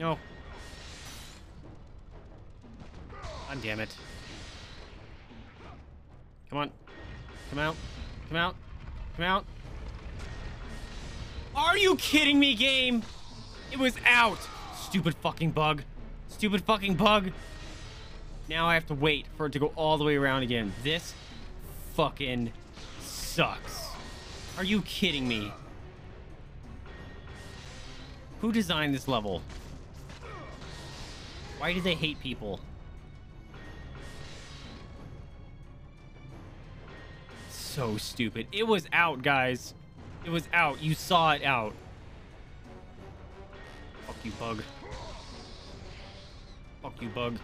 No. God damn it. Come on. Come out. Come out. Come out. Are you kidding me, game? It was out. Stupid fucking bug. Stupid fucking bug. Now I have to wait for it to go all the way around again. This fucking sucks. Are you kidding me? Who designed this level? Why do they hate people? So stupid. It was out, guys. It was out. You saw it out. Fuck you, bug. Fuck you, bug.